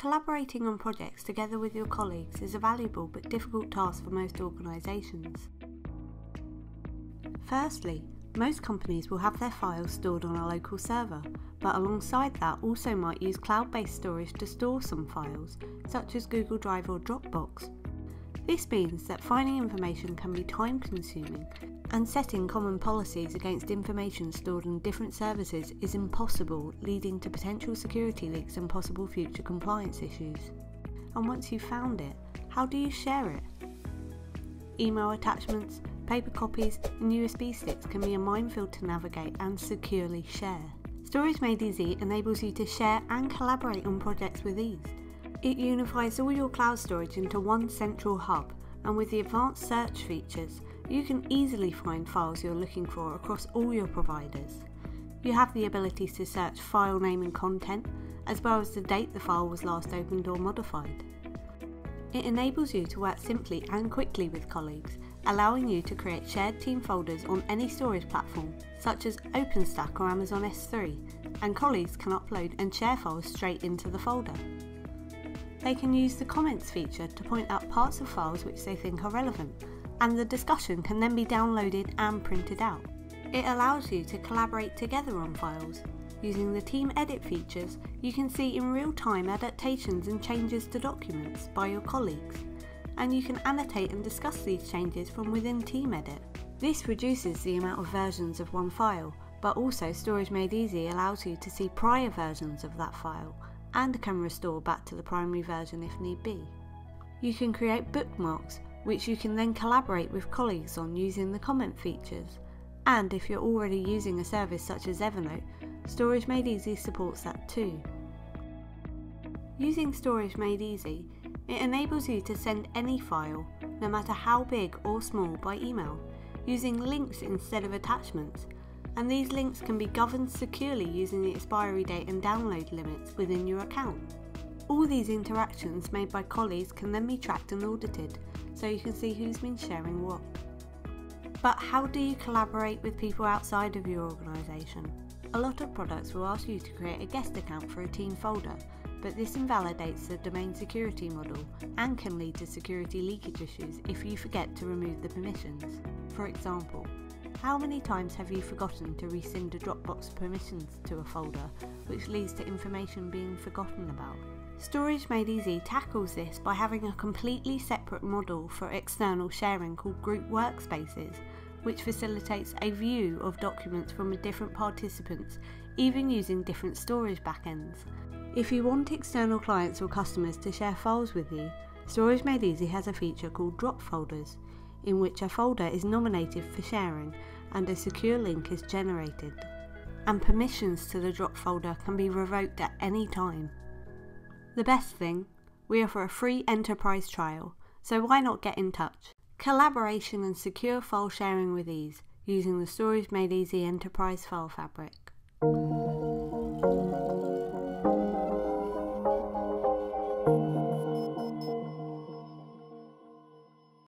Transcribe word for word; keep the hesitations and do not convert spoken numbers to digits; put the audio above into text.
Collaborating on projects together with your colleagues is a valuable but difficult task for most organisations. Firstly, most companies will have their files stored on a local server, but alongside that also might use cloud-based storage to store some files, such as Google Drive or Dropbox. This means that finding information can be time-consuming, and setting common policies against information stored on different services is impossible, leading to potential security leaks and possible future compliance issues. And once you've found it, how do you share it? Email attachments, paper copies and U S B sticks can be a minefield to navigate and securely share. Storage Made Easy enables you to share and collaborate on projects with ease. It unifies all your cloud storage into one central hub, and with the advanced search features, you can easily find files you're looking for across all your providers. You have the ability to search file name and content, as well as the date the file was last opened or modified. It enables you to work simply and quickly with colleagues, allowing you to create shared team folders on any storage platform, such as OpenStack or Amazon S three, and colleagues can upload and share files straight into the folder. They can use the comments feature to point out parts of files which they think are relevant, and the discussion can then be downloaded and printed out. It allows you to collaborate together on files. Using the Team Edit features, you can see in real time adaptations and changes to documents by your colleagues, and you can annotate and discuss these changes from within Team Edit. This reduces the amount of versions of one file, but also Storage Made Easy allows you to see prior versions of that file, and can restore back to the primary version if need be. You can create bookmarks, which you can then collaborate with colleagues on using the comment features, and if you're already using a service such as Evernote, Storage Made Easy supports that too. Using Storage Made Easy, it enables you to send any file, no matter how big or small, by email, using links instead of attachments, and these links can be governed securely using the expiry date and download limits within your account. All these interactions made by colleagues can then be tracked and audited, so you can see who's been sharing what. But how do you collaborate with people outside of your organisation? A lot of products will ask you to create a guest account for a team folder, but this invalidates the domain security model and can lead to security leakage issues if you forget to remove the permissions. For example, how many times have you forgotten to rescind a Dropbox permissions to a folder, which leads to information being forgotten about? Storage Made Easy tackles this by having a completely separate model for external sharing called Group Workspaces, which facilitates a view of documents from different participants, even using different storage backends. If you want external clients or customers to share files with you, Storage Made Easy has a feature called Drop Folders, in which a folder is nominated for sharing and a secure link is generated, and permissions to the drop folder can be revoked at any time. The best thing, we offer a free enterprise trial, so why not get in touch? Collaboration and secure file sharing with ease using the Storage Made Easy Enterprise File Fabric.